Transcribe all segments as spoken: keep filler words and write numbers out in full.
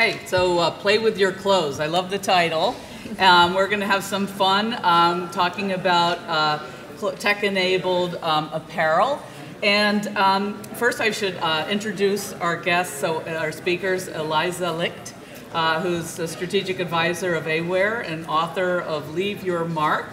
Okay, so uh, Play With Your Clothes. I love the title. Um, we're going to have some fun um, talking about uh, tech-enabled um, apparel. And um, first I should uh, introduce our guests, so our speakers, Aliza Licht, uh, who's the strategic advisor of Awear and author of Leave Your Mark,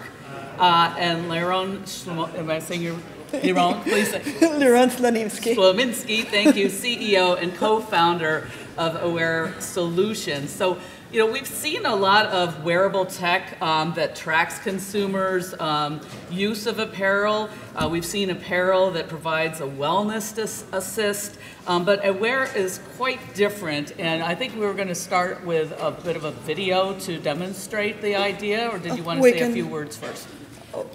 uh, and Liron Slonimsky, am I saying your Liron, please say. Liron Slonimsky. Slonimsky, thank you, C E O and co-founder of Awear Solutions. So, you know, we've seen a lot of wearable tech um, that tracks consumers' um, use of apparel. Uh, we've seen apparel that provides a wellness assist, um, but Awear is quite different. And I think we were going to start with a bit of a video to demonstrate the idea, or did you want to we say can, a few words first?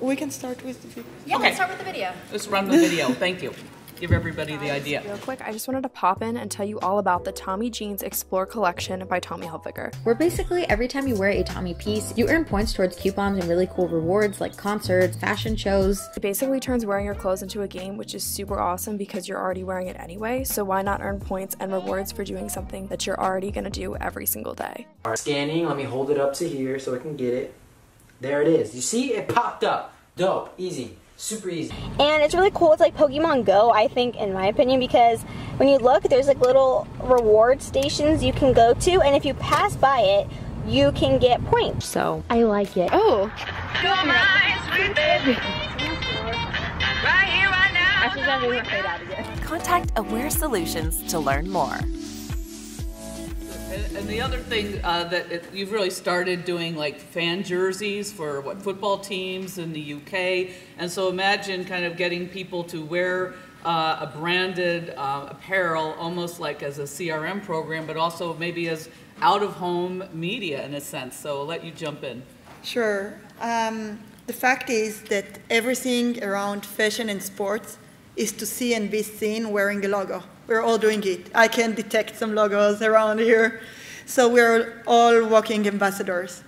We can start with the video. Yeah, okay. Let's start with the video. Let's run the video. Thank you. Give everybody the idea. Real quick, I just wanted to pop in and tell you all about the Tommy Jeans Explore collection by Tommy Hilfiger. Where basically every time you wear a Tommy piece, you earn points towards coupons and really cool rewards like concerts, fashion shows. It basically turns wearing your clothes into a game, which is super awesome because you're already wearing it anyway, so why not earn points and rewards for doing something that you're already gonna do every single day. All right, scanning, let me hold it up to here so I can get it. There it is. You see, it popped up. Dope, easy. Super easy. And it's really cool. It's like Pokemon Go, I think, in my opinion, because when you look, there's like little reward stations you can go to, and if you pass by it, you can get points. So I like it. Oh. Contact Awear Solutions to learn more. And the other thing uh, that it, you've really started doing, like fan jerseys for what football teams in the U K, and so imagine kind of getting people to wear uh, a branded uh, apparel almost like as a C R M program, but also maybe as out-of-home media in a sense. So I'll let you jump in. Sure. Um, the fact is that everything around fashion and sports is to see and be seen wearing a logo. We're all doing it. I can detect some logos around here. So we're all walking ambassadors.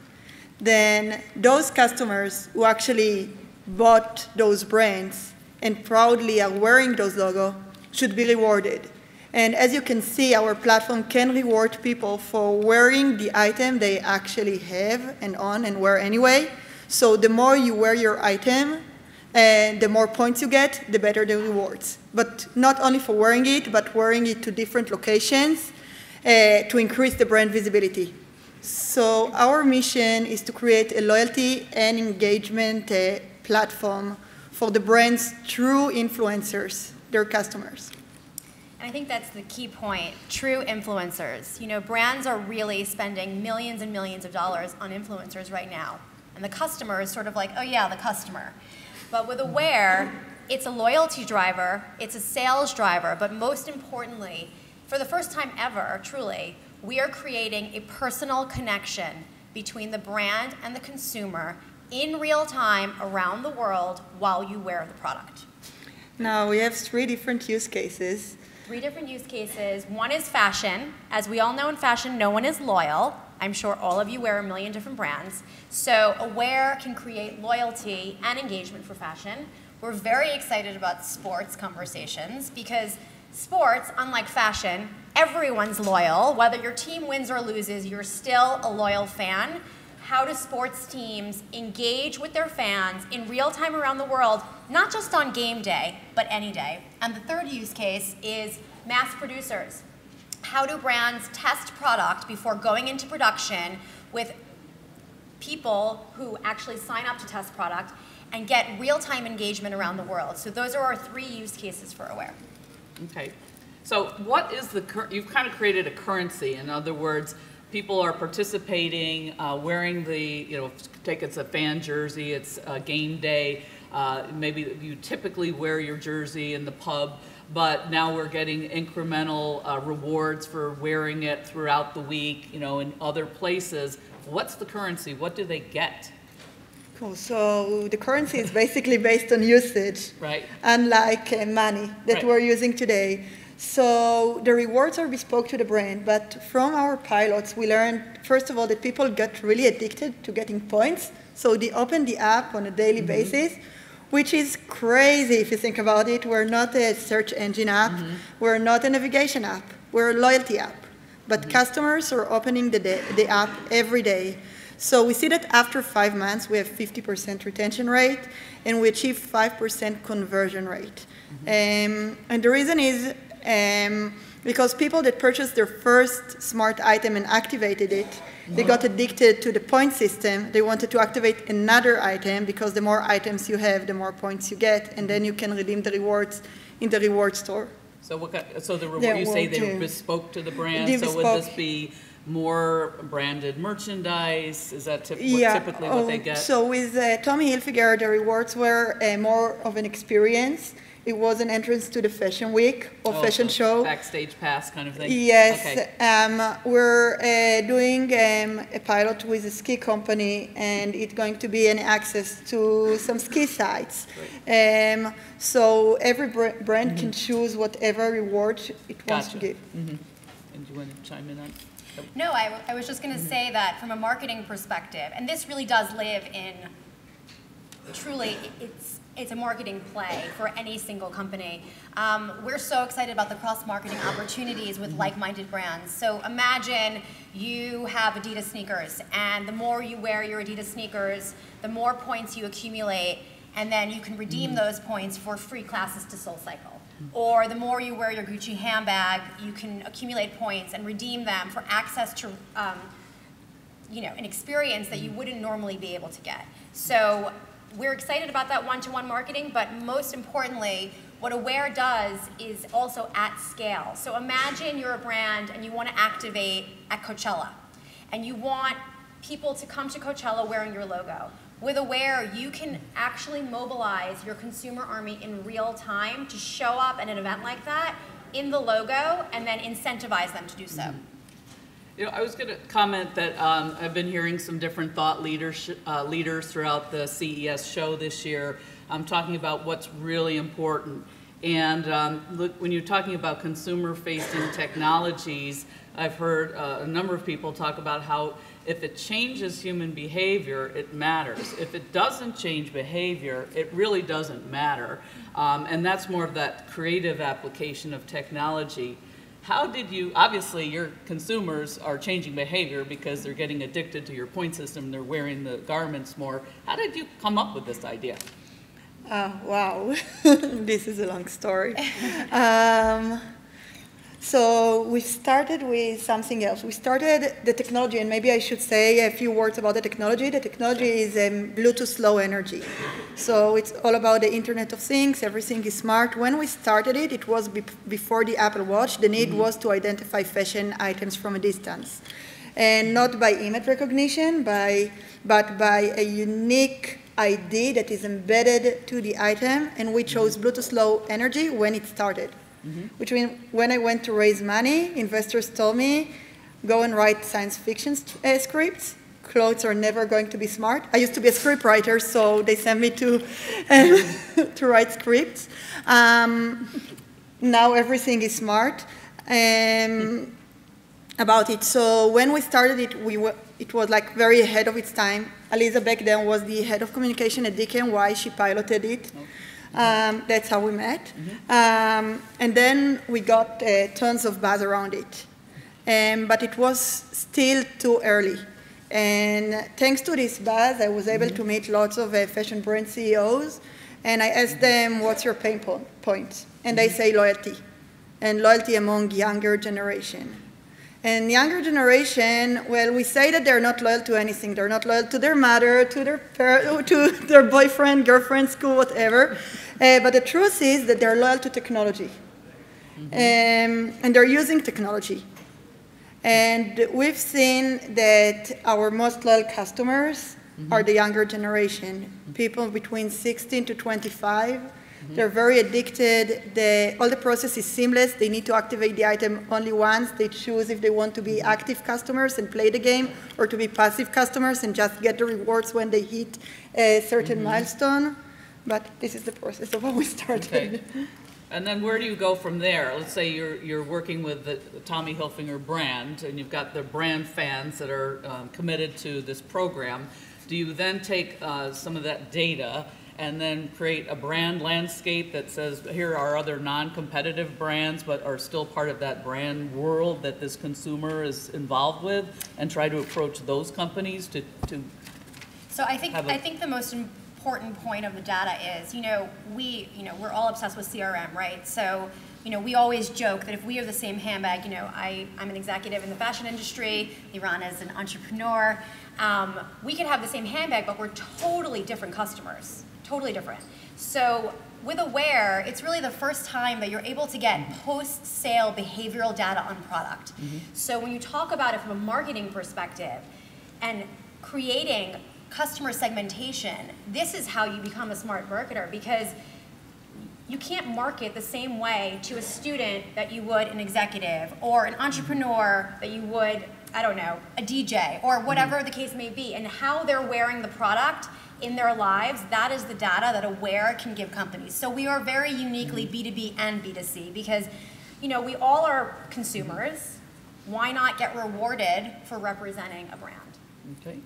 Then those customers who actually bought those brands and proudly are wearing those logos should be rewarded. And as you can see, our platform can reward people for wearing the item they actually have and on and wear anyway. So the more you wear your item, and the more points you get, the better the rewards. But not only for wearing it, but wearing it to different locations uh, to increase the brand visibility. So our mission is to create a loyalty and engagement uh, platform for the brands through influencers, their customers. I think that's the key point, true influencers. You know, brands are really spending millions and millions of dollars on influencers right now. And the customer is sort of like, oh yeah, the customer. But with Awear, it's a loyalty driver, it's a sales driver, but most importantly, for the first time ever, truly, we are creating a personal connection between the brand and the consumer in real time around the world while you wear the product. Now, we have three different use cases. Three different use cases. One is fashion. As we all know, in fashion, no one is loyal. I'm sure all of you wear a million different brands. So Awear can create loyalty and engagement for fashion. We're very excited about sports conversations because sports, unlike fashion, everyone's loyal. Whether your team wins or loses, you're still a loyal fan. How do sports teams engage with their fans in real time around the world, not just on game day, but any day? And the third use case is mass producers. How do brands test product before going into production with people who actually sign up to test product and get real-time engagement around the world? So those are our three use cases for Awear. Okay. So what is the, you've kind of created a currency. In other words, people are participating, uh, wearing the, you know, take it's a fan jersey, it's a game day. Uh, maybe you typically wear your jersey in the pub, but now we're getting incremental uh, rewards for wearing it throughout the week, you know, in other places. What's the currency? What do they get? Cool. So the currency is basically based on usage, right? Unlike uh, money that right. we're using today. So the rewards are bespoke to the brand, but from our pilots, we learned, first of all, that people got really addicted to getting points. So they open the app on a daily mm-hmm. basis, which is crazy if you think about it. We're not a search engine app. Mm-hmm. We're not a navigation app. We're a loyalty app. But customers are opening the, day, the app every day. So we see that after five months, we have fifty percent retention rate, and we achieve five percent conversion rate. Mm-hmm. um, and the reason is um, because people that purchased their first smart item and activated it, they got addicted to the point system. They wanted to activate another item because the more items you have, the more points you get, and then you can redeem the rewards in the reward store. So, what kind, so the reward, you say they bespoke to the brand, so bespoke. Would this be more branded merchandise? Is that typ yeah. what, typically oh, what they get? So with uh, Tommy Hilfiger, the rewards were uh, more of an experience. It was an entrance to the fashion week or oh, fashion so show. Backstage pass kind of thing. Yes. Okay. Um, we're uh, doing um, a pilot with a ski company, and it's going to be an access to some ski sites. Um, so every br brand mm-hmm. can choose whatever reward it wants gotcha. to give. Mm-hmm. And you want to chime in on oh. No, I, I was just going to mm-hmm. say that from a marketing perspective, and this really does live in truly, it's It's a marketing play for any single company. Um, we're so excited about the cross-marketing opportunities with like-minded brands. So imagine you have Adidas sneakers, and the more you wear your Adidas sneakers, the more points you accumulate, and then you can redeem those points for free classes to SoulCycle. Or the more you wear your Gucci handbag, you can accumulate points and redeem them for access to um, you know, an experience that you wouldn't normally be able to get. So we're excited about that one-to-one marketing, but most importantly, what Awear does is also at scale. So imagine you're a brand and you want to activate at Coachella, and you want people to come to Coachella wearing your logo. With Awear, you can actually mobilize your consumer army in real time to show up at an event like that in the logo and then incentivize them to do so. Mm-hmm. You know, I was going to comment that um, I've been hearing some different thought leaders, uh, leaders throughout the C E S show this year. I'm talking about what's really important. And um, look, when you're talking about consumer-facing technologies, I've heard uh, a number of people talk about how if it changes human behavior, it matters. If it doesn't change behavior, it really doesn't matter. Um, and that's more of that creative application of technology. How did you, obviously your consumers are changing behavior because they're getting addicted to your point system, they're wearing the garments more. How did you come up with this idea? Uh, wow, this is a long story. um, so we started with something else. We started the technology, and maybe I should say a few words about the technology. The technology is um, Bluetooth Low Energy. So it's all about the Internet of Things, everything is smart. When we started it, it was be before the Apple Watch. The need mm-hmm. was to identify fashion items from a distance. And not by image recognition, by, but by a unique I D that is embedded to the item, and we chose Bluetooth Low Energy when it started. Mm-hmm. Which means when I went to raise money, investors told me, go and write science fiction uh, scripts. Clothes are never going to be smart. I used to be a script writer, so they sent me to, um, to write scripts. Um, now everything is smart um, about it. So when we started it, we were, it was like very ahead of its time. Aliza back then was the head of communication at D K N Y. She piloted it. Okay. Um, that's how we met. Mm-hmm. um, and then we got uh, tons of buzz around it. Um, but it was still too early. And thanks to this buzz, I was able mm-hmm. to meet lots of uh, fashion brand C E Os, and I asked them, what's your pain point? And mm-hmm. they say loyalty, and loyalty among younger generation. And younger generation, well, we say that they're not loyal to anything. They're not loyal to their mother, to their, per to their boyfriend, girlfriend, school, whatever. Uh, but the truth is that they're loyal to technology, mm-hmm. um, and they're using technology. And we've seen that our most loyal customers mm-hmm. are the younger generation, people between sixteen to twenty-five. Mm-hmm. They're very addicted. They, all the process is seamless. They need to activate the item only once. They choose if they want to be active customers and play the game, or to be passive customers and just get the rewards when they hit a certain mm-hmm. milestone. But this is the process of how we started. Okay. And then where do you go from there? Let's say you're, you're working with the Tommy Hilfiger brand, and you've got the brand fans that are um, committed to this program. Do you then take uh, some of that data and then create a brand landscape that says, here are other non-competitive brands but are still part of that brand world that this consumer is involved with, and try to approach those companies to, to So I think, have a I think the most important point of the data is, you know, we, you know, we're all obsessed with C R M, right? So, you know, we always joke that if we have the same handbag, you know, I, I'm an executive in the fashion industry, Liron is an entrepreneur, um, we could have the same handbag, but we're totally different customers. Totally different. So with Awear, it's really the first time that you're able to get post-sale behavioral data on product. Mm-hmm. So when you talk about it from a marketing perspective and creating customer segmentation, this is how you become a smart marketer, because you can't market the same way to a student that you would an executive, or an entrepreneur that you would, I don't know, a D J, or whatever mm-hmm. the case may be, and how they're wearing the product in their lives. That is the data that Awear can give companies. So we are very uniquely B two B and B two C, because, you know, we all are consumers. Why not get rewarded for representing a brand? Okay.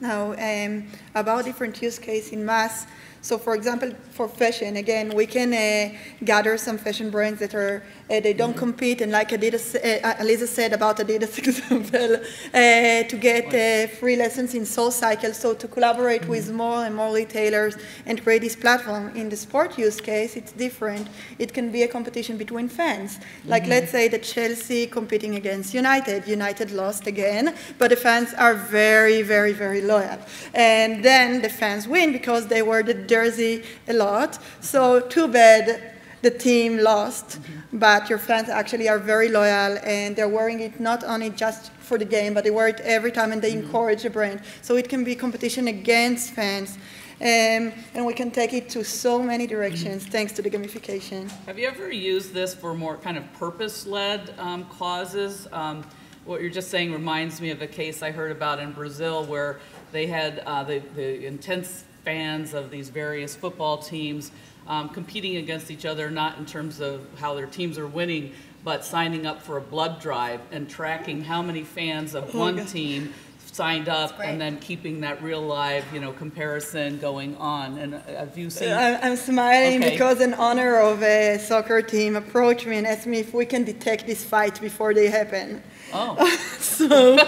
Now, um, about different use case in mass. So for example, for fashion, again, we can uh, gather some fashion brands that are, uh, they don't mm-hmm. compete, and like Adidas, uh, Aliza said about Adidas example, uh, to get uh, free lessons in SoulCycle, so to collaborate mm-hmm. with more and more retailers and create this platform. In the sport use case, it's different. It can be a competition between fans. Like mm-hmm. let's say that Chelsea competing against United. United lost again, but the fans are very, very, very loyal. And then the fans win because they were the jersey a lot, so too bad the team lost, mm-hmm. but your fans actually are very loyal, and they're wearing it not only just for the game, but they wear it every time, and they mm-hmm. encourage the brand. So it can be competition against fans, um, and we can take it to so many directions mm-hmm. thanks to the gamification. Have you ever used this for more kind of purpose-led um, causes? Um, what you're just saying reminds me of a case I heard about in Brazil where they had uh, the, the intense fans of these various football teams um, competing against each other, not in terms of how their teams are winning, but signing up for a blood drive and tracking how many fans of oh one team signed up, and then keeping that real live, you know, comparison going on. And have you seen? I'm smiling okay. because an owner of a soccer team approached me and asked me if we can detect this fight before they happen. Oh. So.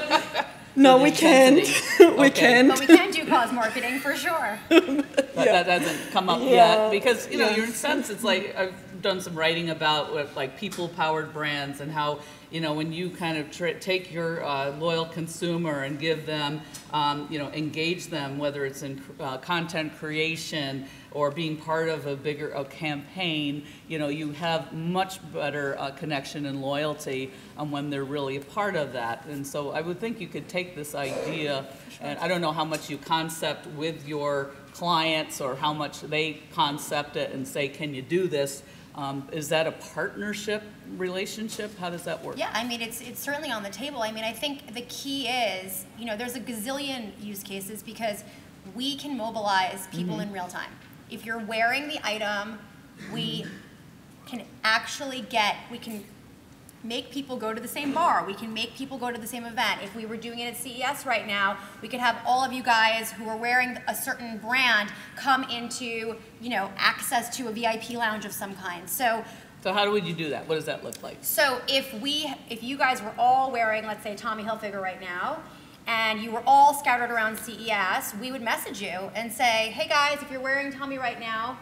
No, we can't. we okay. can't. But we can do cause marketing for sure. But yeah. that hasn't come up yeah. yet, because you know, yes. you're in a sense, it's like I've done some writing about with like people-powered brands, and how you know when you kind of tra take your uh, loyal consumer and give them, um, you know, engage them, whether it's in uh, content creation or being part of a bigger a campaign, you know, you have much better uh, connection and loyalty um, when they're really a part of that. And so I would think you could take this idea, and I don't know how much you concept with your clients or how much they concept it and say, can you do this? Um, is that a partnership relationship? How does that work? Yeah, I mean, it's, it's certainly on the table. I mean, I think the key is, you know, there's a gazillion use cases because we can mobilize people mm-hmm. in real time. If you're wearing the item, we can actually get, we can make people go to the same bar. We can make people go to the same event. If we were doing it at C E S right now, we could have all of you guys who are wearing a certain brand come into, you know, access to a V I P lounge of some kind. So, so how would you do that? What does that look like? So if we, if you guys were all wearing, let's say, Tommy Hilfiger right now, and you were all scattered around C E S, we would message you and say, hey guys, if you're wearing Tommy right now,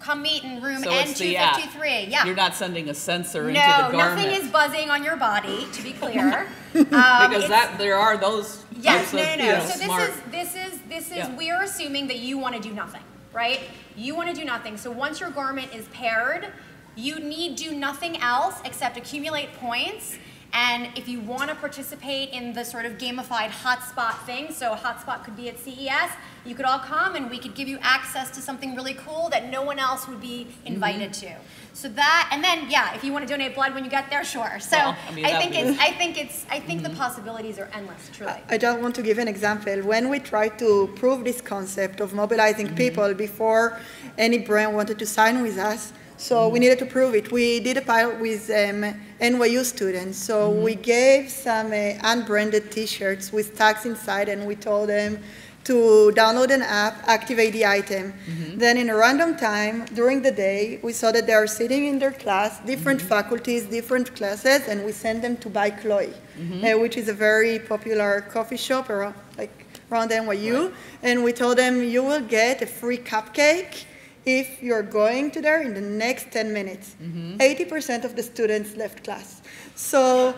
come meet in room so N two fifty-three. Yeah. You're not sending a sensor no, into the garment. No, nothing is buzzing on your body, to be clear. um, because that, there are those yes, types no, no, of, no. You know, so smart. this is, this is, this is yeah. we're assuming that you want to do nothing, right? You want to do nothing. So once your garment is paired, you need do nothing else except accumulate points. And if you want to participate in the sort of gamified hotspot thing, so hotspot could be at C E S, you could all come and we could give you access to something really cool that no one else would be invited mm-hmm. to. So that, and then, yeah, if you want to donate blood when you get there, sure. So well, I, mean, I, think it's, I think it's, I think mm-hmm. the possibilities are endless, truly. I, I just want to give an example. When we tried to prove this concept of mobilizing mm-hmm. people before any brand wanted to sign with us, so we needed to prove it. We did a pilot with um, N Y U students. So mm-hmm. we gave some uh, unbranded T-shirts with tags inside, and we told them to download an app, activate the item. Mm-hmm. Then in a random time during the day, we saw that they are sitting in their class, different mm-hmm. faculties, different classes, and we sent them to buy Chloe, mm-hmm. uh, which is a very popular coffee shop around, like, around N Y U. Right. And we told them, you will get a free cupcake if you're going to there in the next ten minutes. Mm-hmm. eighty percent of the students left class. So,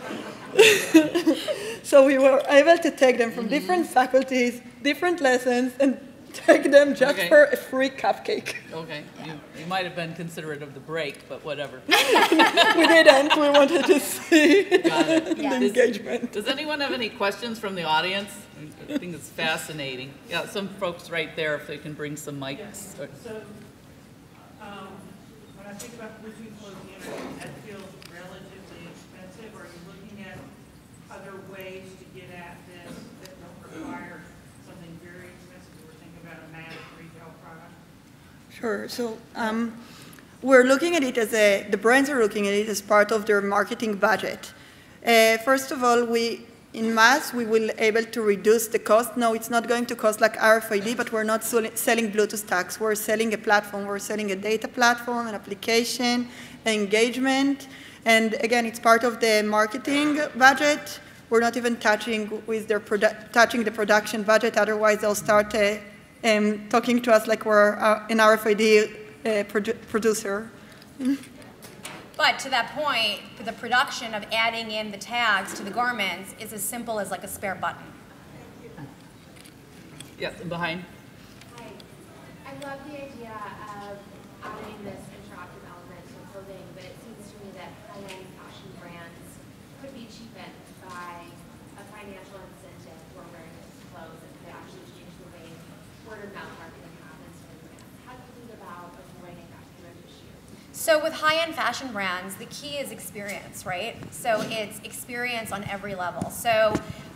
so we were able to take them from mm-hmm. different faculties, different lessons, and take them just okay. for a free cupcake. Okay, you, you might have been considerate of the break, but whatever. We didn't, we wanted to see the yeah. engagement. Does, does anyone have any questions from the audience? I think it's fascinating. Yeah, some folks right there, if they can bring some mics. Yes. So, um, when I think about Bluetooth Low Energy, that feels relatively expensive. Are you looking at other ways to get at this that don't require something very expensive? We're thinking about a mass retail product. Sure. So um, we're looking at it as a, the brands are looking at it as part of their marketing budget. Uh, first of all, we in mass, we will able to reduce the cost. No, it's not going to cost like R F I D, but we're not selling Bluetooth tags. We're selling a platform. We're selling a data platform, an application, engagement. And again, it's part of the marketing budget. We're not even touching, with their touching the production budget. Otherwise, they'll start uh, um, talking to us like we're uh, an R F I D uh, produ producer. But to that point, the production of adding in the tags to the garments is as simple as like a spare button. Yes, and behind. Hi. I love the idea of adding this interactive element to clothing, but it seems to me that high-end fashion brands could be cheapened by a financial incentive for wearing these clothes and could actually change the way word-of-mouth marketing happens for the brands. How do you think about avoiding that kind of issue? So with high-end fashion brands, the key is experience, right? So it's experience on every level. So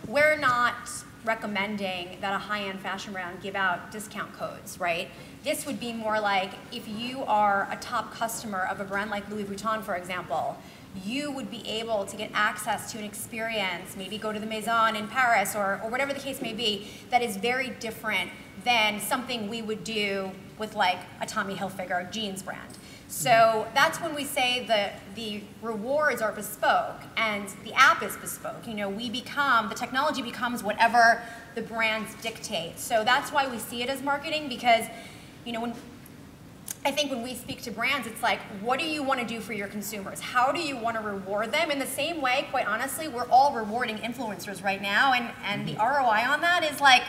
we're not recommending that a high-end fashion brand give out discount codes, right? This would be more like if you are a top customer of a brand like Louis Vuitton, for example, you would be able to get access to an experience, maybe go to the Maison in Paris or, or whatever the case may be, that is very different than something we would do with like a Tommy Hilfiger jeans brand. So that's when we say that the rewards are bespoke and the app is bespoke. You know, we become, the technology becomes whatever the brands dictate. So that's why we see it as marketing because, you know, when I think when we speak to brands, it's like, what do you want to do for your consumers? How do you want to reward them? In the same way, quite honestly, we're all rewarding influencers right now, and, and the R O I on that is like,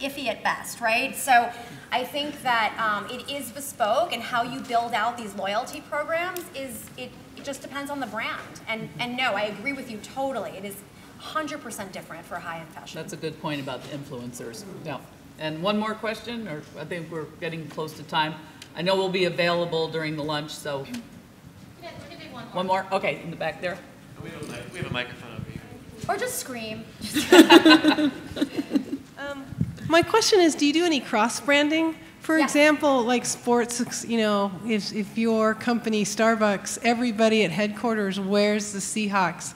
iffy at best, right? So I think that um, it is bespoke, and how you build out these loyalty programs is, it, it just depends on the brand. And, and no, I agree with you totally. It is one hundred percent different for high-end fashion. That's a good point about the influencers. Yeah. And one more question, or I think we're getting close to time. I know we'll be available during the lunch, so. Yeah, we're gonna do one more. One more? Okay, in the back there. We have a, we have a microphone over here. Or just scream. um, My question is, do you do any cross-branding? For yeah. example, like sports, you know, if, if your company, Starbucks, everybody at headquarters wears the Seahawks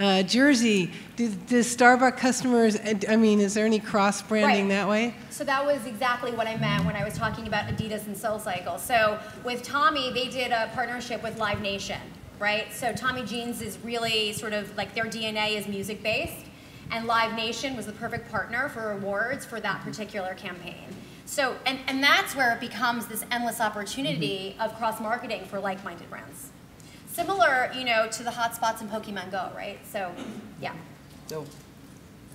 uh, jersey. Do, does Starbucks customers, I mean, is there any cross-branding right. that way? So that was exactly what I meant when I was talking about Adidas and SoulCycle. So with Tommy, they did a partnership with Live Nation, right? So Tommy Jeans is really sort of like their D N A is music-based. And Live Nation was the perfect partner for awards for that particular campaign. So, and, and that's where it becomes this endless opportunity mm-hmm. of cross-marketing for like-minded brands. Similar, you know, to the hotspots in Pokemon Go, right? So, yeah. So,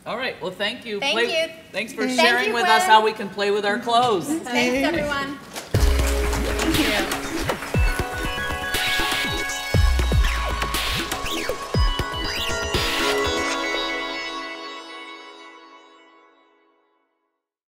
all right, well, thank you. Thank play, you. Thanks for sharing thank you, with Gwen. Us how we can play with our clothes. Thanks, everyone. Thank you.